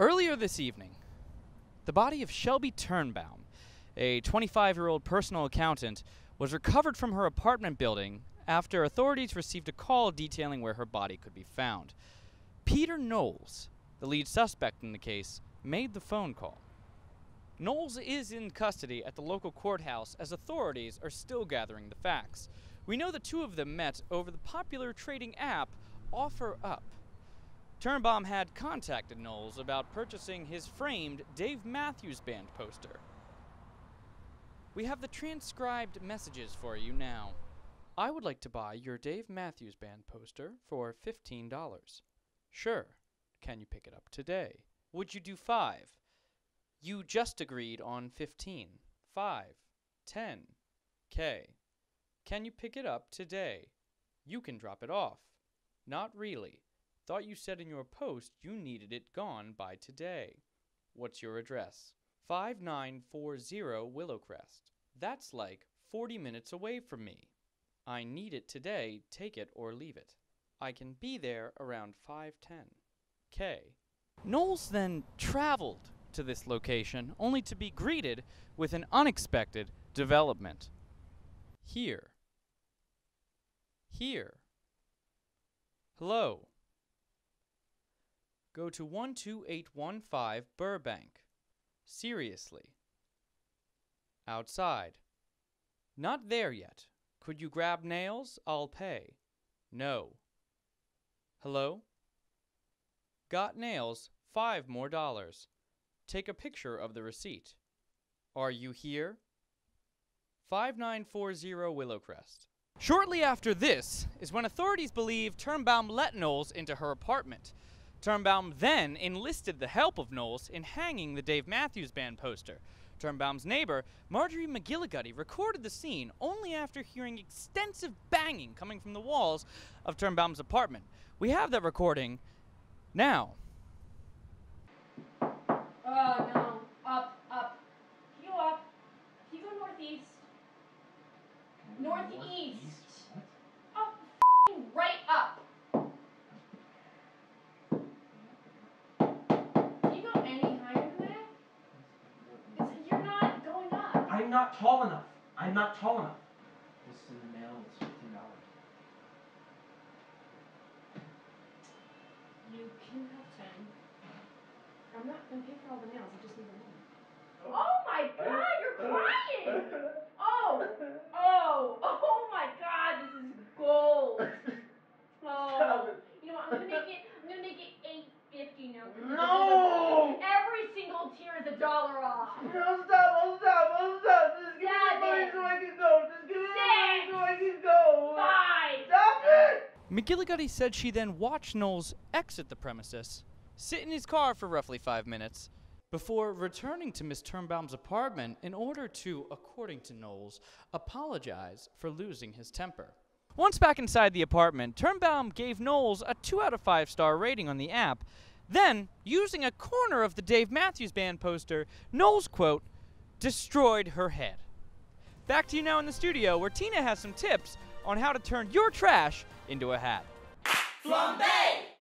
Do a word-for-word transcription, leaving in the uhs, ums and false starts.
Earlier this evening, the body of Shelby Turnbaum, a twenty-five-year-old personal accountant, was recovered from her apartment building after authorities received a call detailing where her body could be found. Peter Knowles, the lead suspect in the case, made the phone call. Knowles is in custody at the local courthouse as authorities are still gathering the facts. We know the two of them met over the popular trading app OfferUp. Turnbaum had contacted Knowles about purchasing his framed Dave Matthews Band poster. We have the transcribed messages for you now. I would like to buy your Dave Matthews Band poster for fifteen dollars. Sure. Can you pick it up today? Would you do five? You just agreed on fifteen. Five. Ten. K. Can you pick it up today? You can drop it off. Not really. Thought you said in your post you needed it gone by today. What's your address? five nine four zero Willowcrest. That's like forty minutes away from me. I need it today. Take it or leave it. I can be there around five ten. K. Knowles then traveled to this location only to be greeted with an unexpected development. Here. Here. Hello. Go to one two eight one five Burbank. Seriously. Outside. Not there yet. Could you grab nails? I'll pay. No. Hello? Got nails, five more dollars. Take a picture of the receipt. Are you here? five nine four zero Willowcrest. Shortly after this is when authorities believe Turnbaum let Knowles into her apartment. Turnbaum then enlisted the help of Knowles in hanging the Dave Matthews Band poster. Turnbaum's neighbor, Marjorie McGillicuddy, recorded the scene only after hearing extensive banging coming from the walls of Turnbaum's apartment. We have that recording now. Uh, no. Up, up. Can you go up? Can you go northeast? Northeast. Northeast. Up, f***ing right up. Can you go any higher than that? It's, you're not going up. I'm not tall enough. I'm not tall enough. This is in the mail. It's fifteen dollars. You can have ten. I'm not going to pay for all the nails, I just need them all. Oh my god, you're crying! Oh, oh, oh my god, this is gold. Oh, you know what, I'm going to make it, I'm going to make it eight fifty now. No! Every single tear is a dollar off. No, stop, oh stop, oh stop, just give Seven, me money so I can go, just give me money so I can go. Five. Stop it! McGillicuddy said she then watched Knowles exit the premises, sit in his car for roughly five minutes before returning to Miss Turnbaum's apartment in order to, according to Knowles, apologize for losing his temper. Once back inside the apartment, Turnbaum gave Knowles a two out of five star rating on the app. Then, using a corner of the Dave Matthews Band poster, Knowles, quote, destroyed her head. Back to you now in the studio, where Tina has some tips on how to turn your trash into a hat. Flambé!